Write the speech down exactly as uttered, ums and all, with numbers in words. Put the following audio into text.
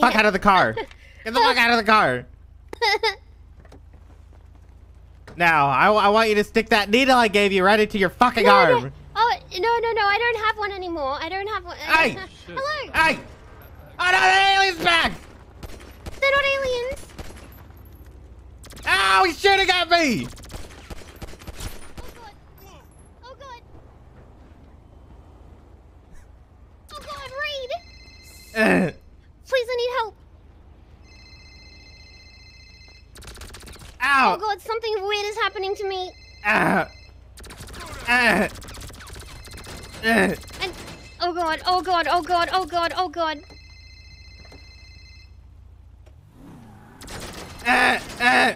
fuck out of the car. Get the fuck out of the car. Now, I, I want you to stick that needle I gave you right into your fucking no, arm. No. Oh, no, no, no. I don't have one anymore. I don't have one. Hey! Have... Hello? Hey! Oh, no, the alien's back! They're not aliens. Ow, he's shooting at me! Oh, God. Oh, God. Oh, God, Reed! Please, I need help. Ow! Oh, God, something weird is happening to me. Uh, uh, uh. And, oh, God, oh, God, oh, God, oh, God, oh, God. Uh, uh.